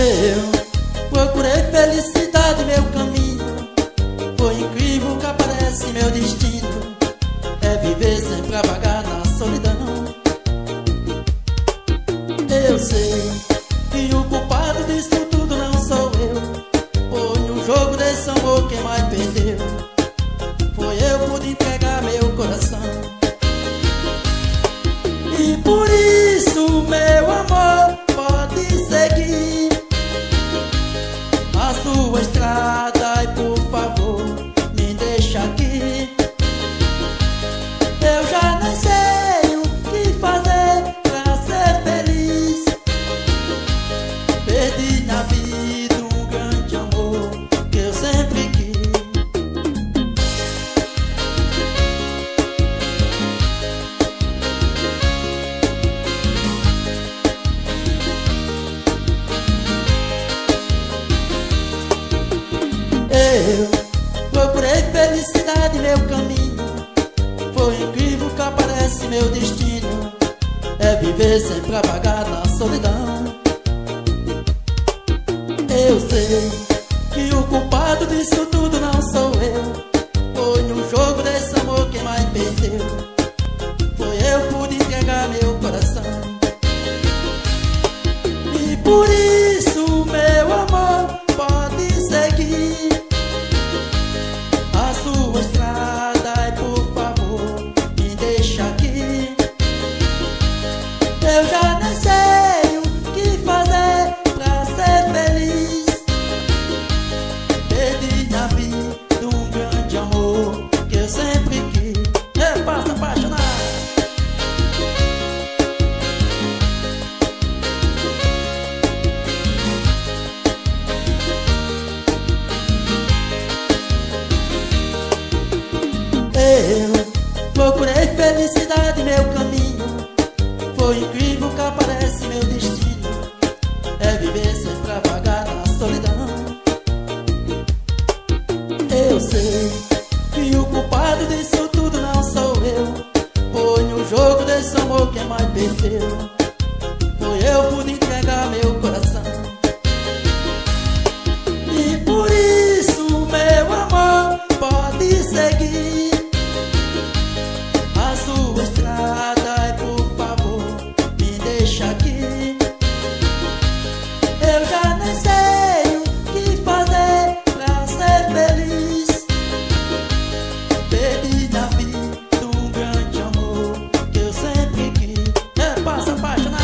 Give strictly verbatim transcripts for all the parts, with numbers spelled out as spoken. Eu procurei felicidade, meu caminho foi incrível, que aparece meu destino é viver sempre a vagar na solidão. Eu sei que o culpado disso tudo não sou eu, foi um jogo desse amor quem mais perdeu foi eu, por entregar meu coração. E por isso, meu amor, pode seguir a sua estrada e por favor me deixa aqui. Eu já não sei o que fazer pra ser feliz, perdi na vida um grande amor que eu sempre quis. Eu procurei felicidade, meu caminho foi incrível, que aparece meu destino é viver sempre apagado na solidão. Eu sei que o culpado disso tudo não sou eu, foi no jogo desse amor quem mais perdeu foi eu, por entregar meu coração. E por isso, meu amor, pode seguir sua estrada e por favor me deixa aqui. Eu já não sei o que fazer pra ser feliz, perdi na vida um grande amor que eu sempre quis. Eu passo apaixonado. Eu procurei felicidade, meu caminho foi incrível, que aparece meu destino é viver sempre apagado na solidão. Eu sei que o culpado disso tudo não sou eu, foi no jogo desse amor quem mais perdeu foi eu, por entregar meu coração. E por isso, meu amor, pode seguir sua estrada e por favor me deixa aqui. Eu já nem sei o que fazer pra ser feliz, perdi na vida um grande amor que eu sempre quis. Eu passo apaixonado.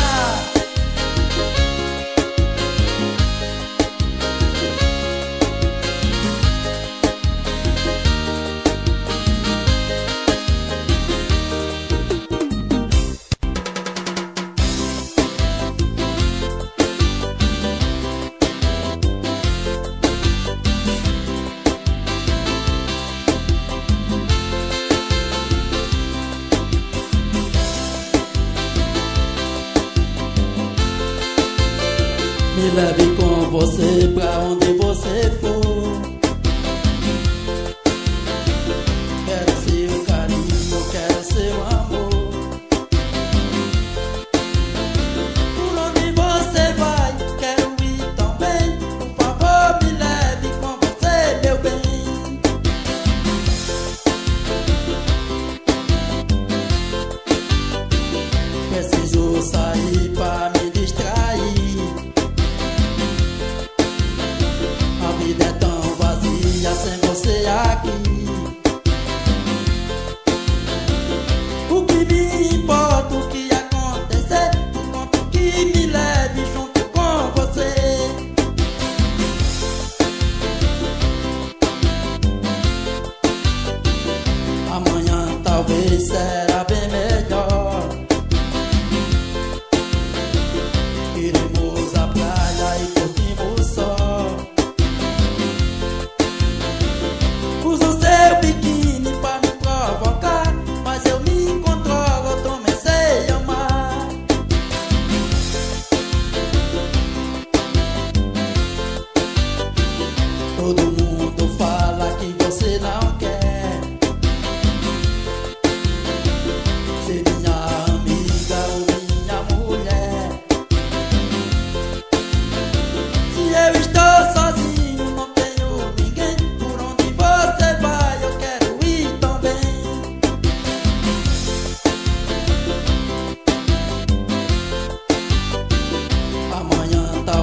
Me leve com você pra onde você for, quero seu carinho, quero seu amor. Por onde você vai, quero ir também. Por favor, me leve com você, meu bem. Preciso sair pra me distrair, é tão vazia sem você aqui. O que me importa o que acontecer, o quanto que me leve junto com você. Amanhã talvez será bem melhor, iremos à praia e curtimos o sol. Uso seu biquíni pra me provocar, mas eu me controlo, eu comecei a amar.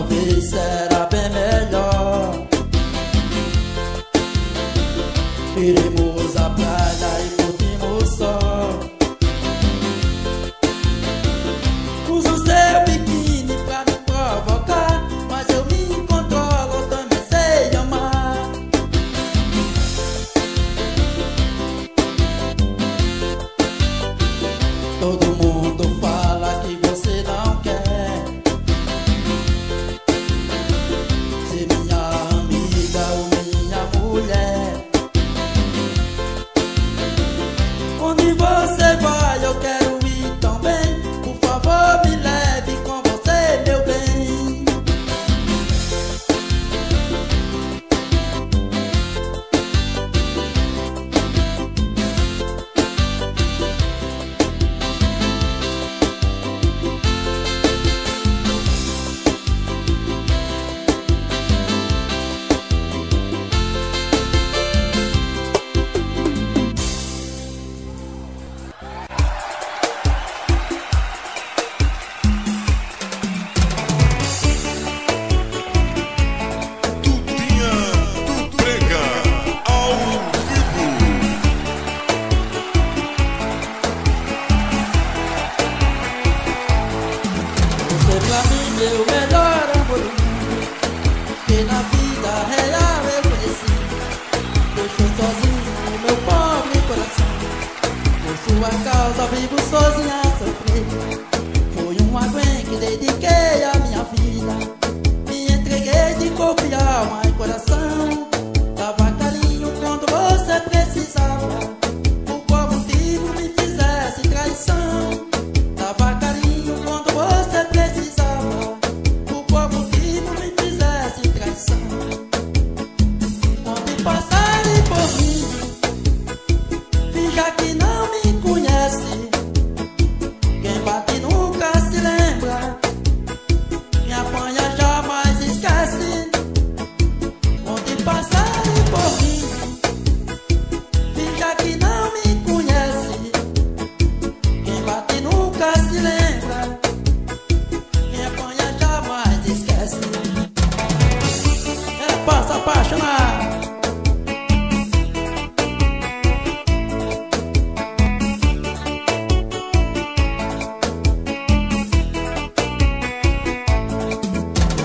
talvez era bem melhor. Iremos à praia e curtimos só. Usa o seu biquíni pra me provocar, mas eu me controlo, também sei amar. Todo mundo fala que você não quer ser minha amiga ou minha mulher. Onde você vai, eu quero ir também. Por favor, me leve com você, meu bem. Meu melhor amor do mundo, que na vida real eu conheci. Deixou sozinho o meu pobre coração. Por sua causa vivo sozinha a sofrer. Foi um alguém que dediquei a minha vida. Me entreguei de corpo e alma e coração. Dava carinho quando você precisava. Por qual motivo me fizesse traição? Dava carinho quando você precisava. Pode passar por mim, finja que não me conhece. Quem bate nunca se lembra, me apanha jamais esquece. Pode passar por mim, finja que não me conhece. Quem bate nunca se lembra, me apanha jamais esquece. Posso apaixonar.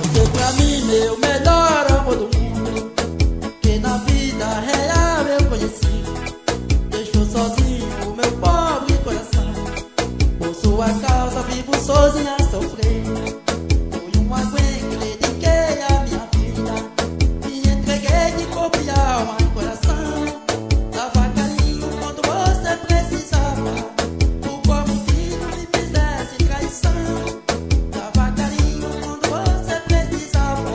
Você pra mim, meu melhor amor do mundo, que na vida real eu conheci. Deixou sozinho o meu pobre coração. Por sua causa vivo sozinha a sofrer. Foi uma aguenta que dediquei a minha vida. De corpo e alma e coração. Dava carinho quando você precisava. Por qual motivo me fizesse traição? Dava carinho quando você precisava.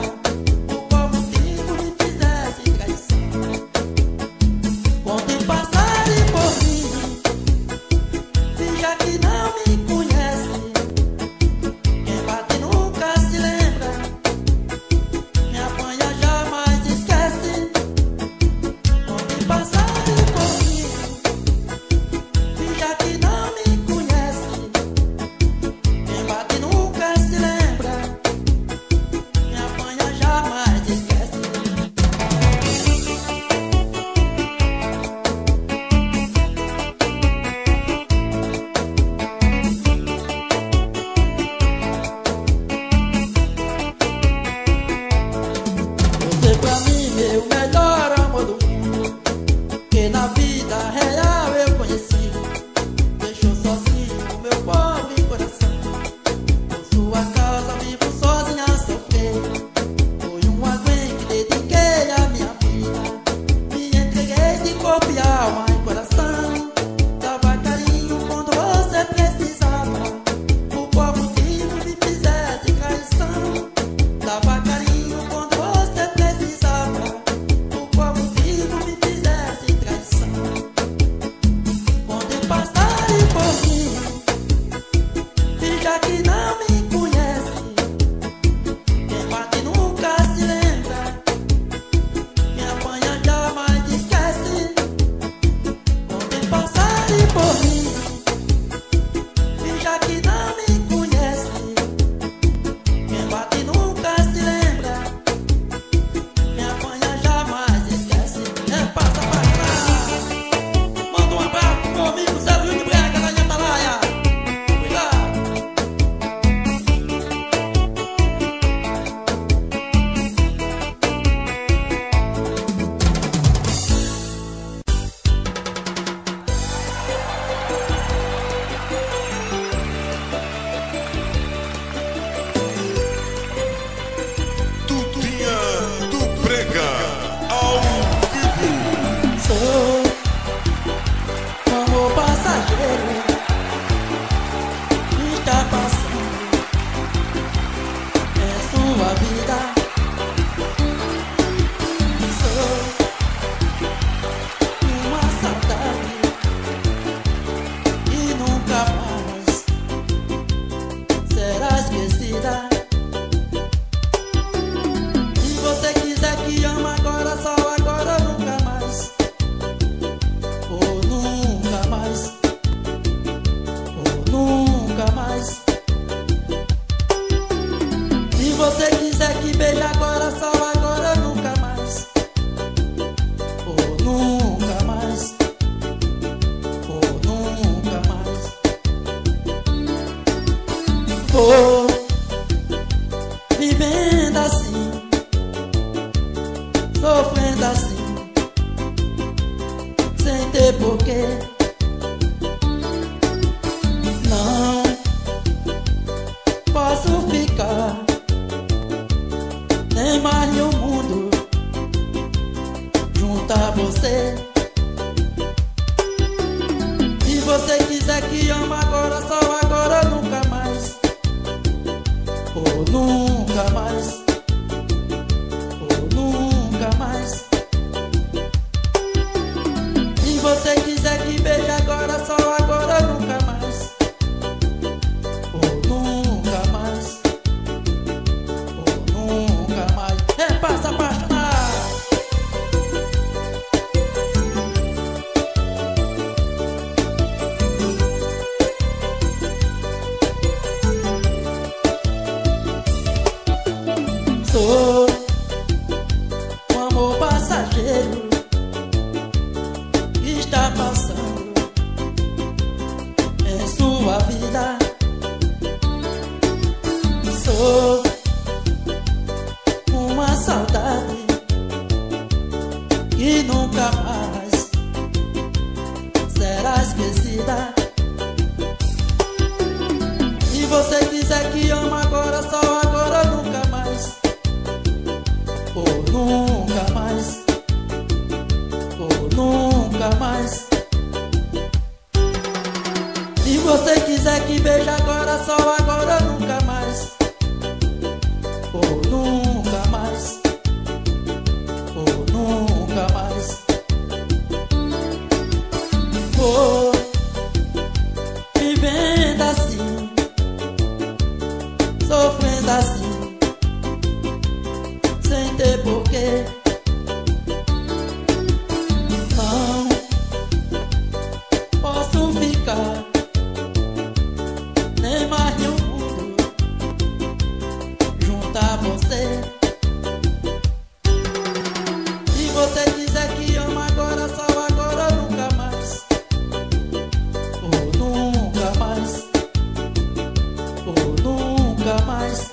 me beija agora, só agora, nunca mais. Oh, nunca mais. Oh, nunca mais. Oh, vivendo assim, sofrendo assim, sem ter porquê. Não posso ficar nem mais no mundo junto a você. Se você quiser que ama agora, só agora, nunca mais. Oh, nunca mais. Oh, nunca mais. Se você quiser que beije agora, só agora, nunca mais. Oh, nunca mais. Passa apaixonar. Sou um amor passageiro que está passando em sua vida. Sou uma saudade que nunca mais será esquecida. Se você quiser que ama agora, só agora, nunca mais. Oh, nunca mais. Oh, nunca mais. Se você quiser que beije agora, só agora, nunca mais. Oh, nunca. Oh, nunca mais. Oh, vivendo assim, sofrendo assim, sem ter porquê. Não posso ficar nem mais no mundo junto a você. Se você quiser que ama agora, só agora, nunca mais. Oh, nunca mais. Oh, nunca mais.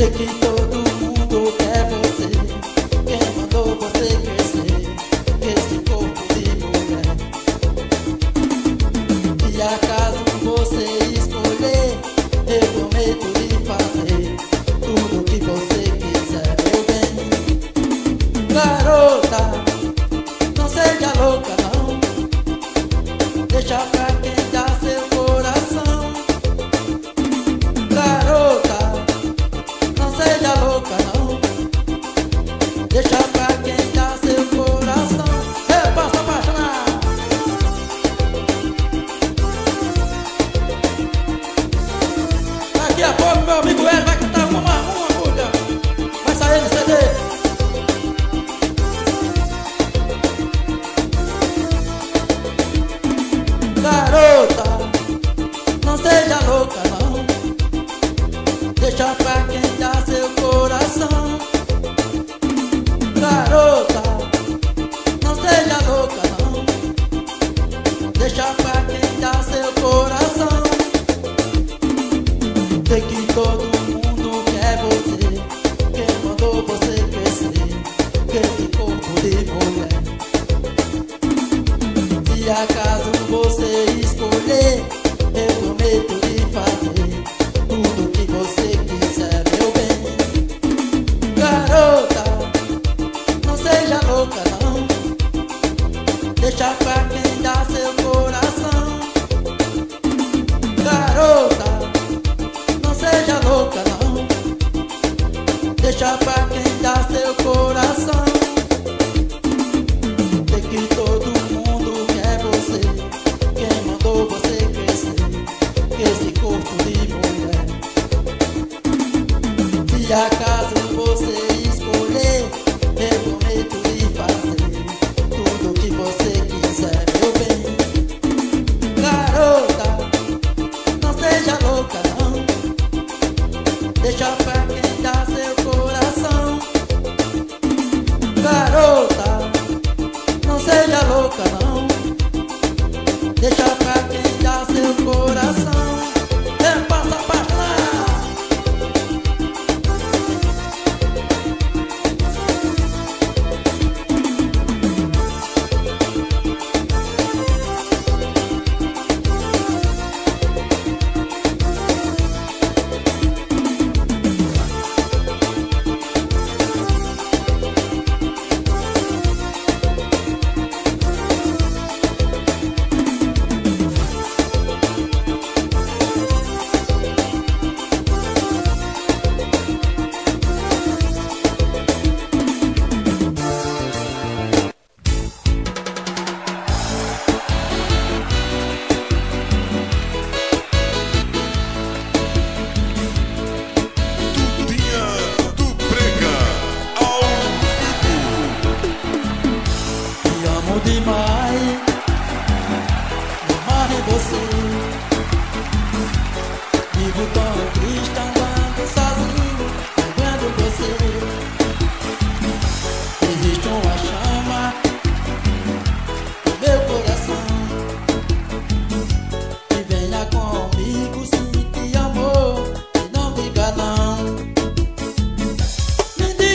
Sei que todo mundo quer você. Quem mandou você crescer esse corpo de mulher? E acaso você escolher, eu prometo lhe fazer tudo o que você quiser. Eu venho, garota, não seja louca não. Deixa pra quentar seu coração. Garota, deixa pra quentar seu coração. Eu posso apaixonar. Daqui a pouco meu amigo Hélio vai cantar uma uma música. Vai sair no C D. Garota, não seja louca não. Deixa pra quentar seu coração. Garota, não seja louca não. Deixa pra quentar seu coração. Sei que todo mundo quer você. Quem mandou você crescer que esse corpo de mulher? Se acaso você escolher, eu prometo lhe fazer tudo o que você quiser, meu bem. Garota, deixa pra quem dá seu coração. Garota, não seja louca não. Deixa pra quem dá seu coração. Sei que todo mundo quer você. Quem mandou você crescer esse corpo de mulher? Se acaso você escolher, eu prometo lhe fazer tudo o que você quiser, meu bem. Garota, não seja louca não. Deixa pra quem dá seu coração. Garota, não seja louca não. Deixa pra quem dá seu coração. Eu passo a apaixonar.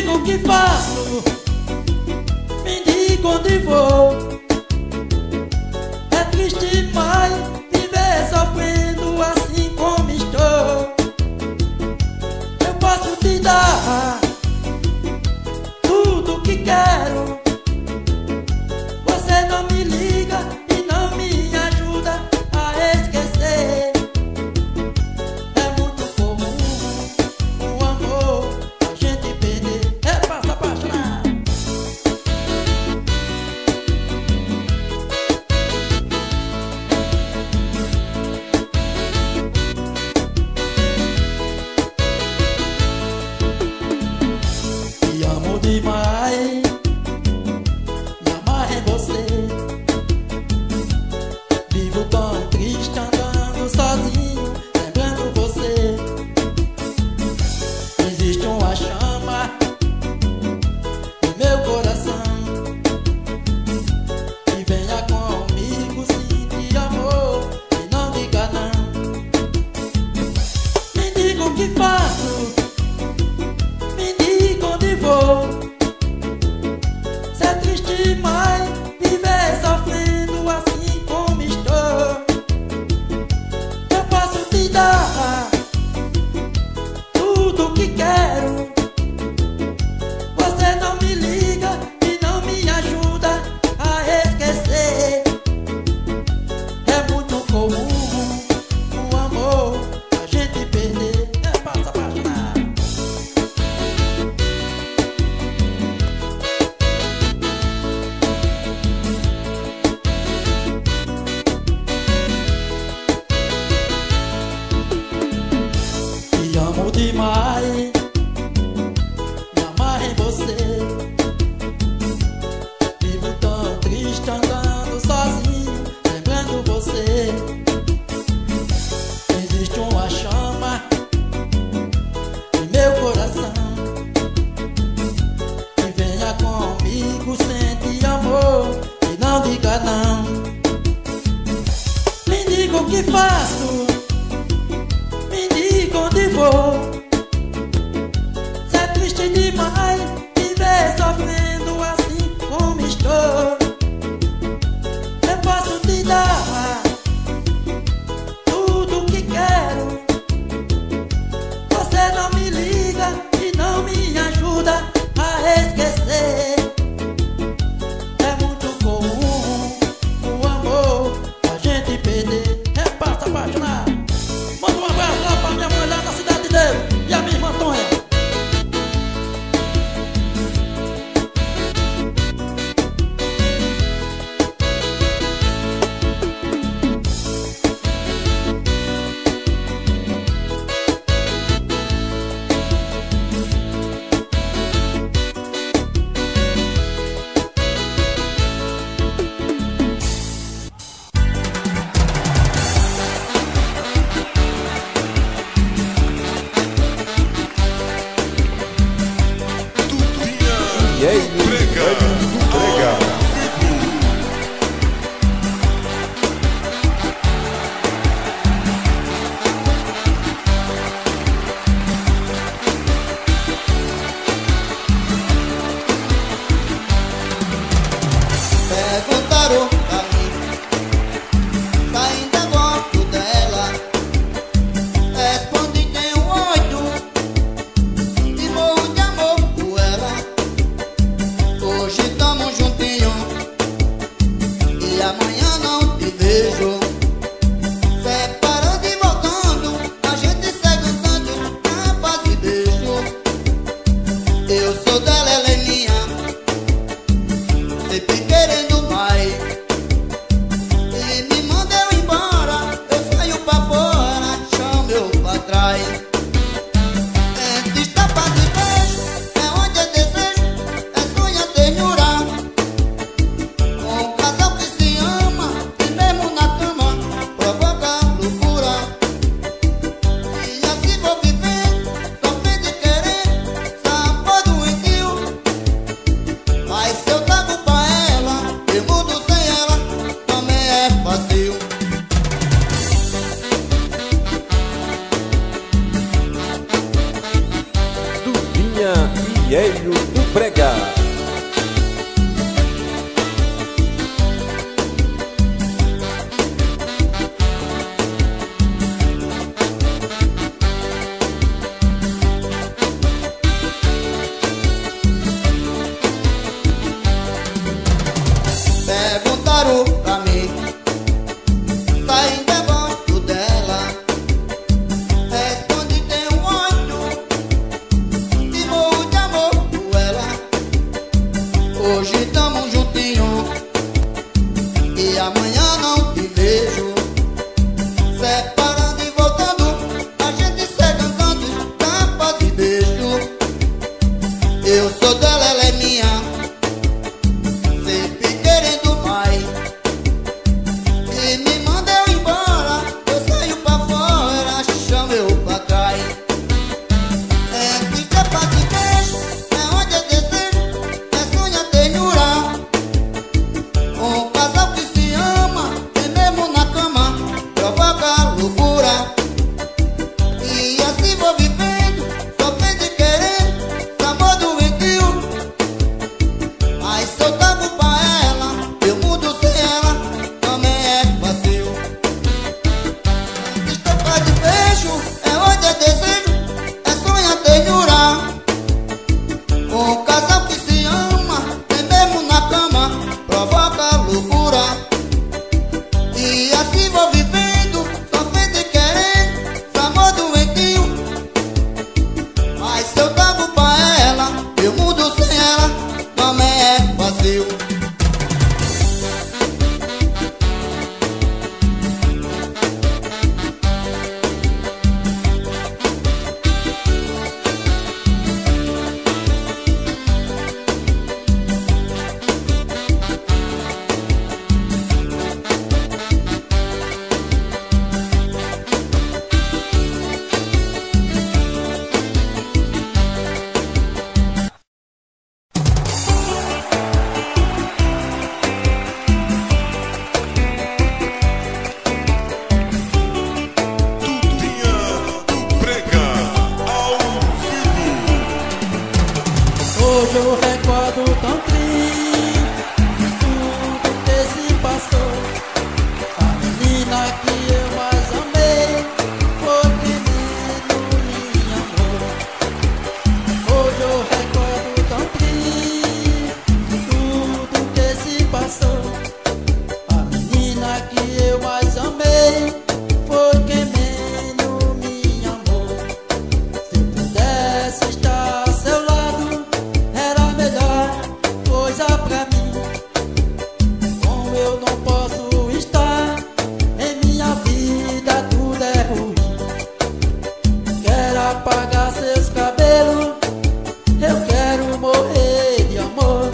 O que faço? tudo que quero. Você não me liga e não me ajuda a esquecer. É muito comum o amor a gente perder. É, passa a página. Te amo demais, me amarro em você. Vivo tão triste andando sozinho, lembrando você. Existe uma chama em meu coração que venha comigo, sente amor e não diga não. Me diga o que faço, onde vou? Se é triste demais me ver sofrendo assim como estou. Eu posso te dar tudo o que quero. Você não me liga e não me ajuda a esquecer. É muito comum o amor a gente perder. É passa apaixonar. Manda um abraço lá pra minha mulher na cidade dele e a minha irmã Antônia. E assim vou vivendo, só vem de querer, amor doentio. eu recordo tão triste tudo que se passou. A menina que eu mais amei foi pedindo em amor. Hoje eu recordo tão triste tudo que se passou. A menina que eu mais amei foi quem menos me amou. Se eu pudesse estar a seu lado, era a melhor coisa pra mim. Como eu não posso estar, em minha vida tudo é ruim. Quero apagar seus cabelos, eu quero morrer de amor.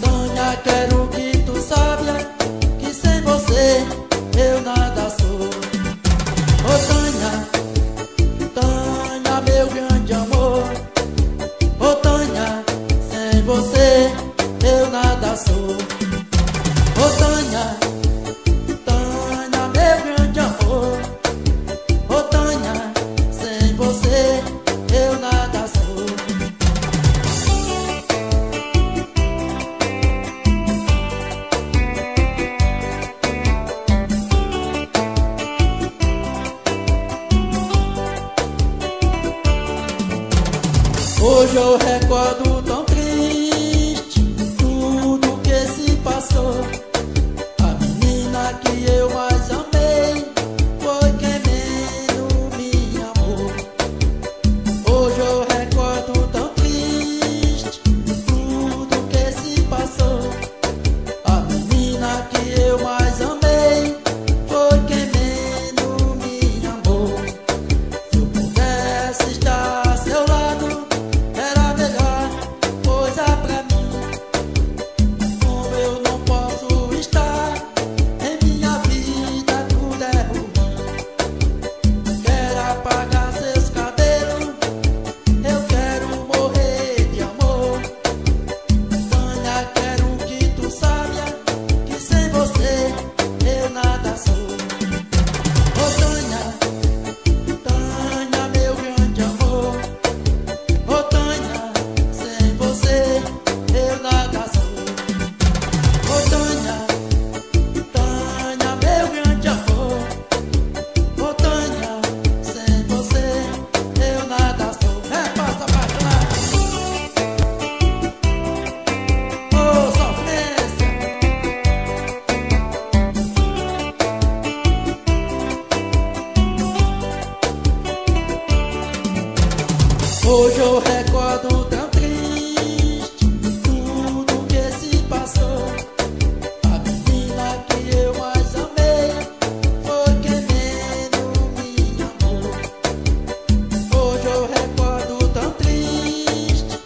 Tânia, quero que tu saiba que sem você eu nada sou. Ô Tânia, Tânia, meu grande amor. Ô Tânia, sem você eu nada sou. Ô Tânia, Tânia, meu grande amor. Ô Tânia, sem você eu nada sou. Hoje eu recordo tão triste tudo que se passou. A menina que eu mais amei foi quem menos me amou. Hoje eu recordo tão triste tudo que se passou. A menina que eu mais amei foi quem menos me amou. Se eu pudesse estar a seu lado, hoje eu recordo tão triste tudo que se passou. A menina que eu mais amei foi quem menos me amou. Hoje eu recordo tão triste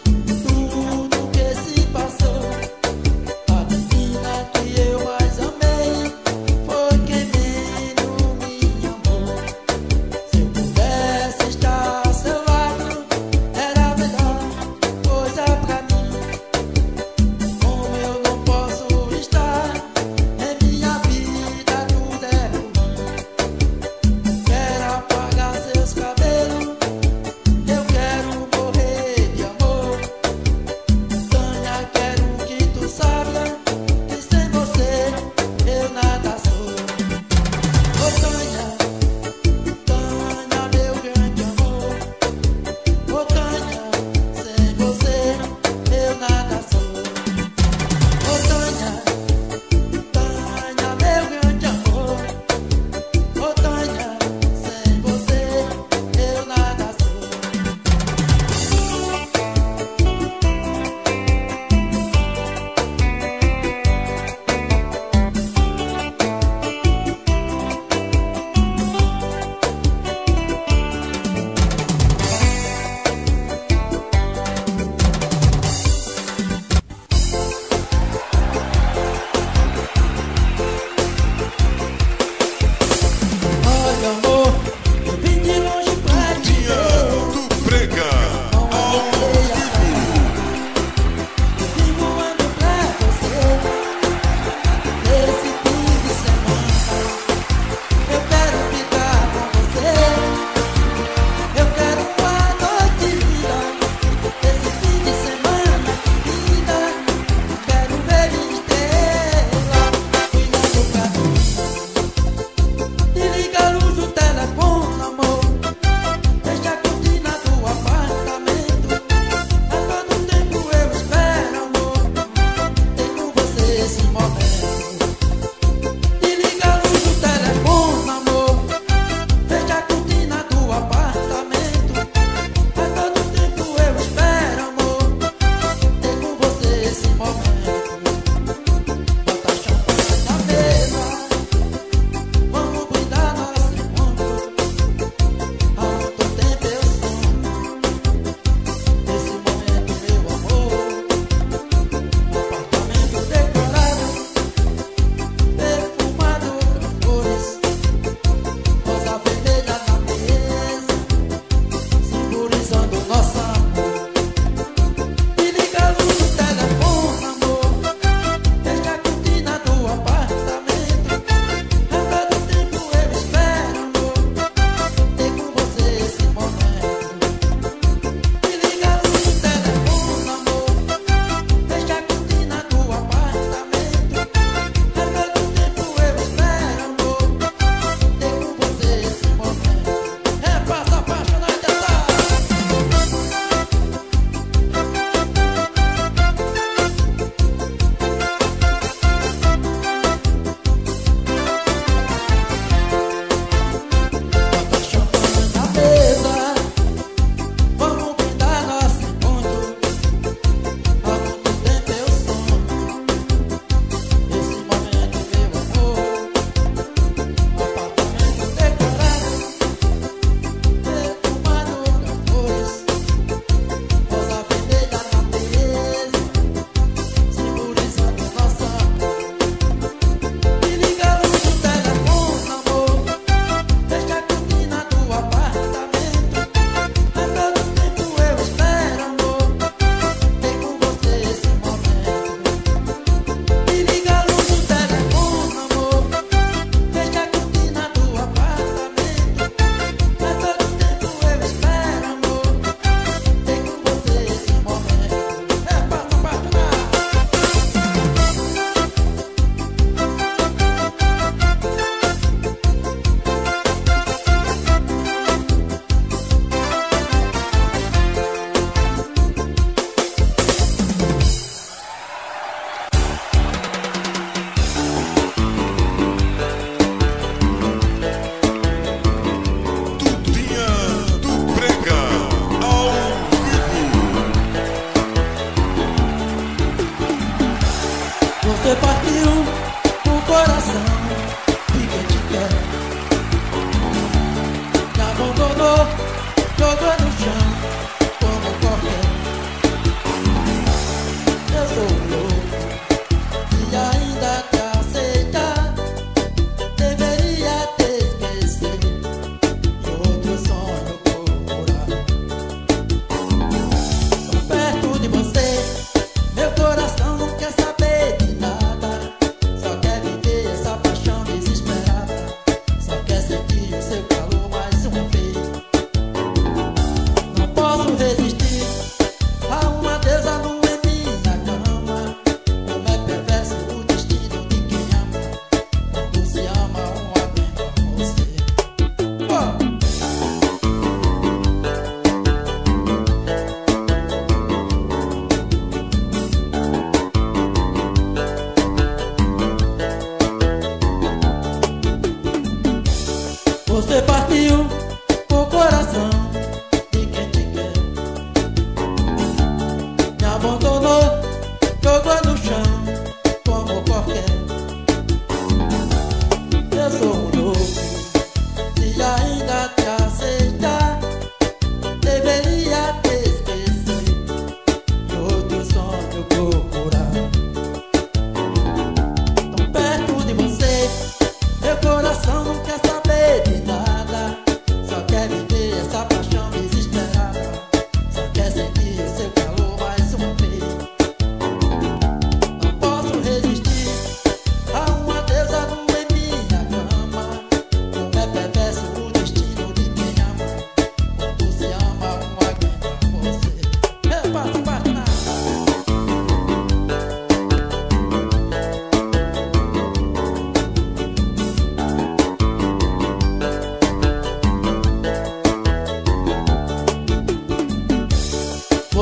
tudo que se passou. A menina que eu mais amei foi quem menos me amou. Se eu pudesse estar a seu lado,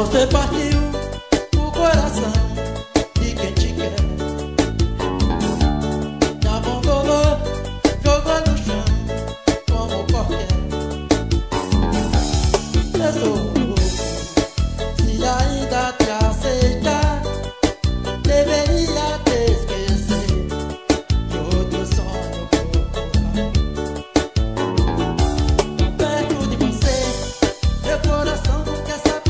Você partiu o coração de quem te quer. Me abandonou, jogou no chão como qualquer. Eu sou louco, se ainda te aceitar, deveria te esquecer de outro sonho procurar. Perto de você, meu coração não quer saber.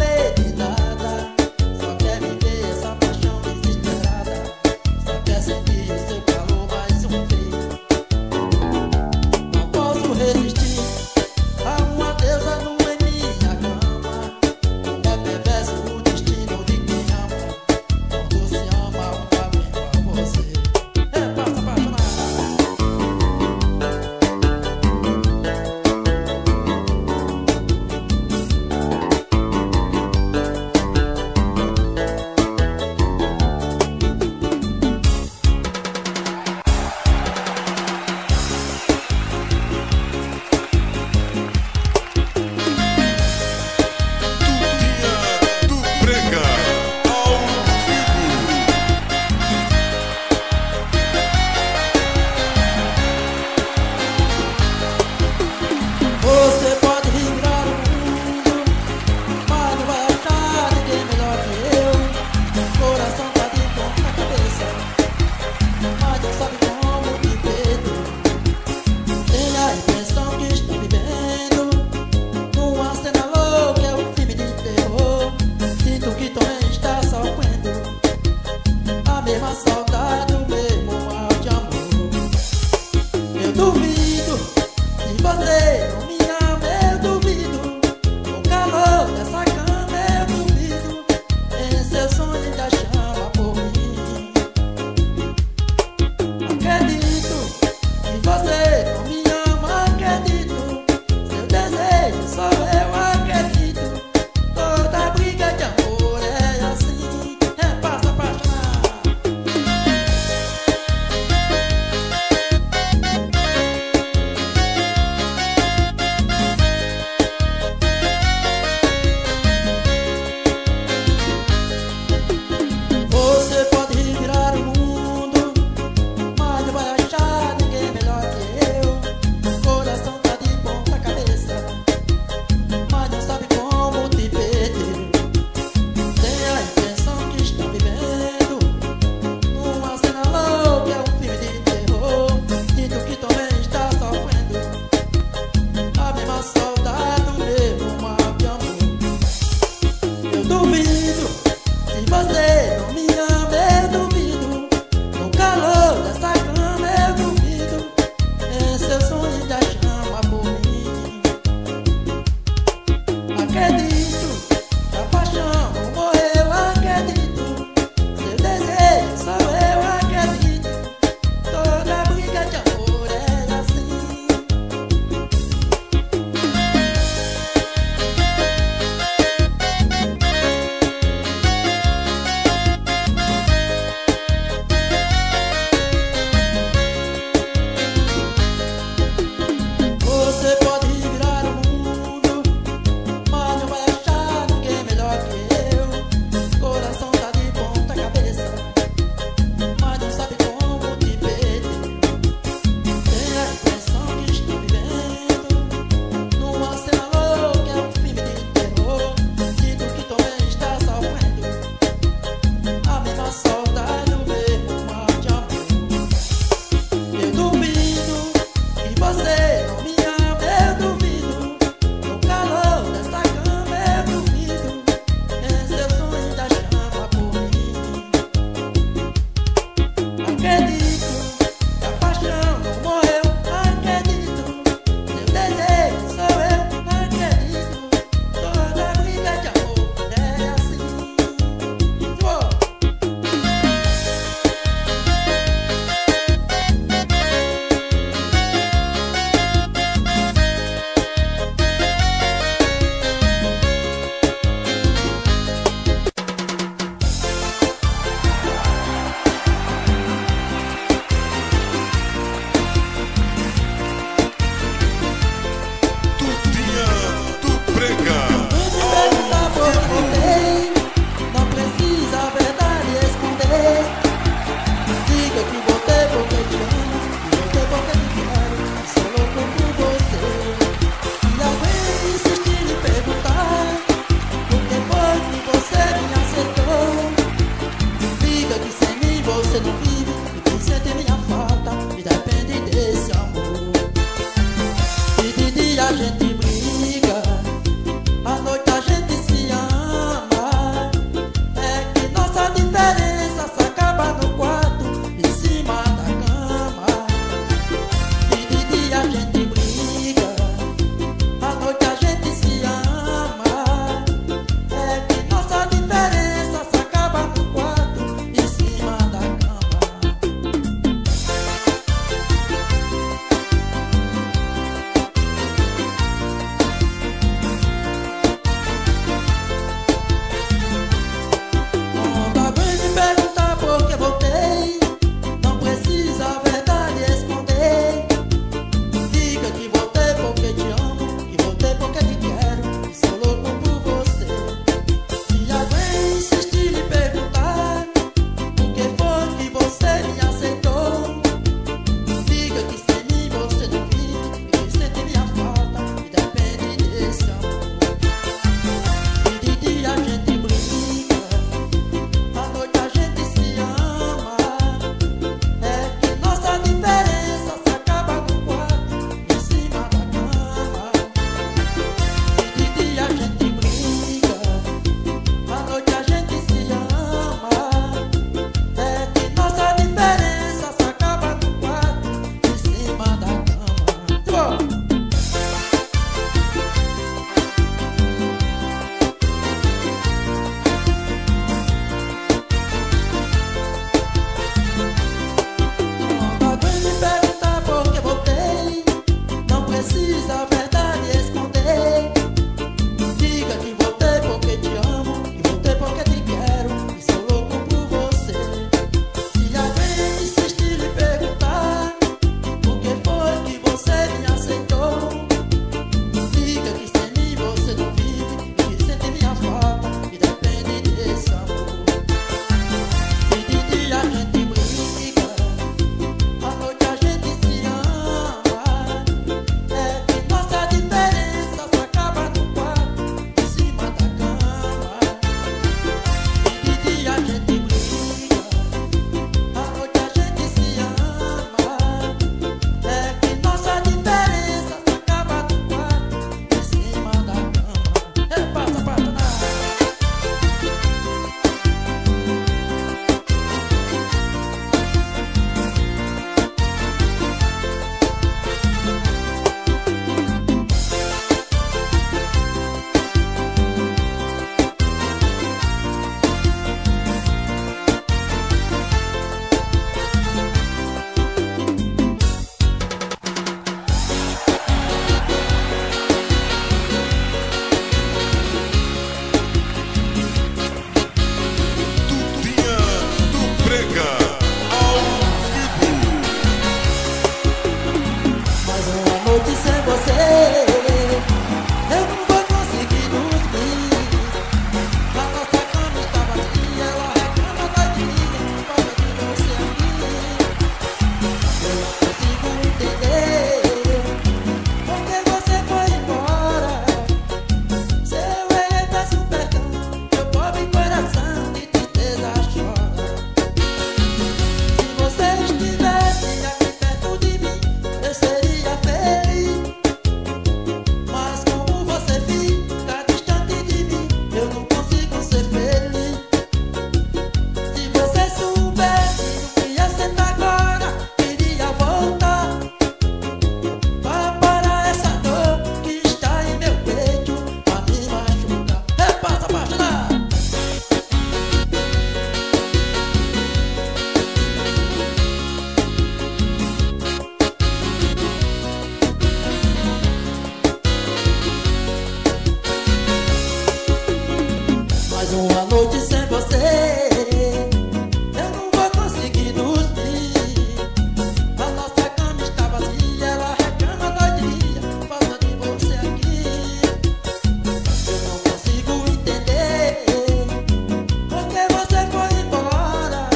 Resistir a uma deusa não é minha cama. mais uma noite sem você. Eu não vou conseguir dormir. A nossa cama está vazia. Ela reclama da dia, falta de você aqui. Eu não consigo entender porque você foi embora.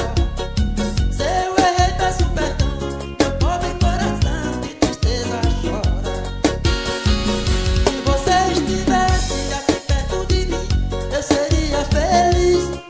Se eu errei, peço perdão. Meu pobre coração de tristeza chora. Se você estivesse aqui perto de mim, eu seria feliz.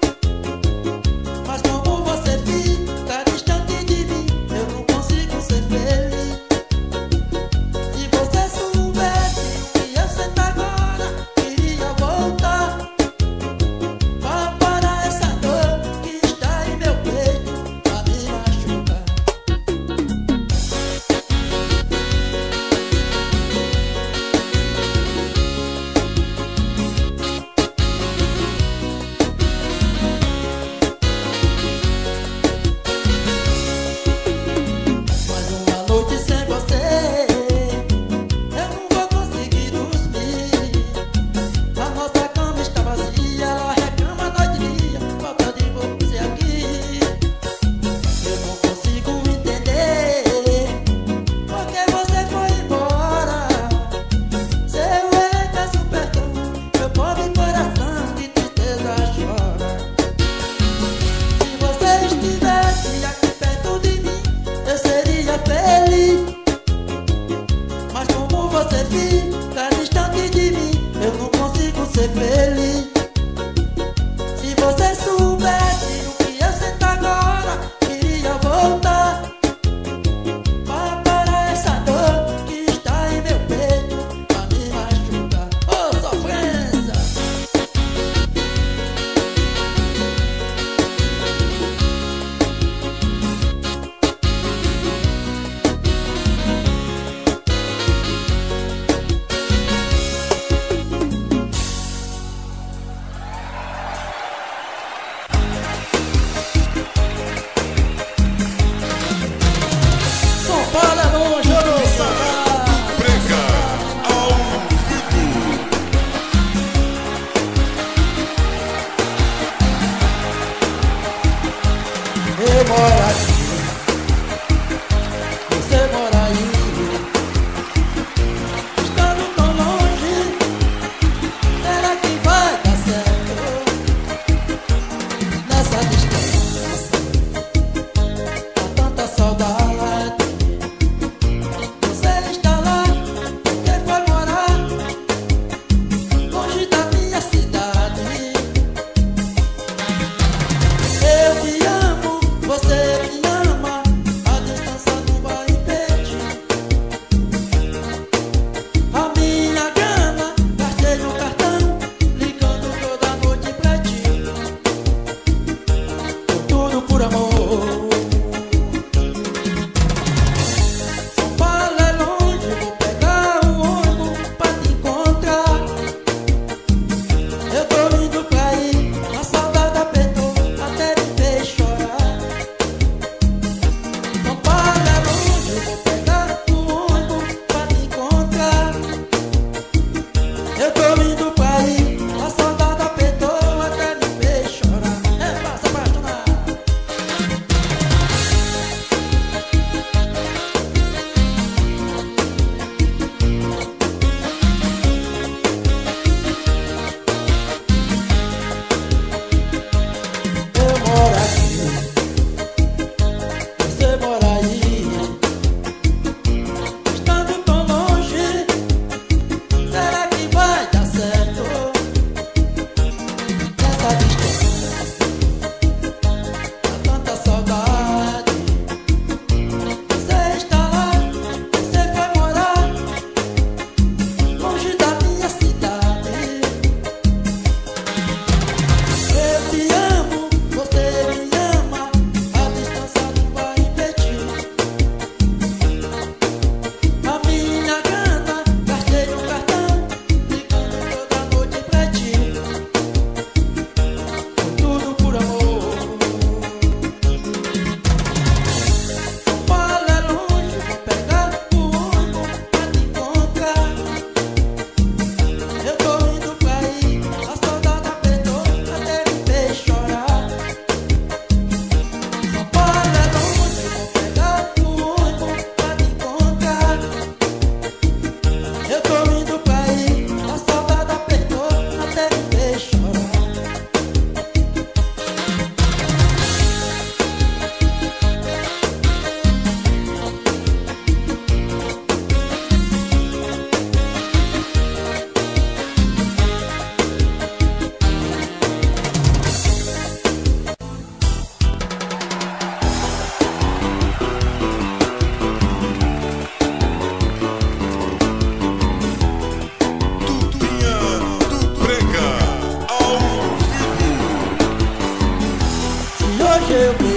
eu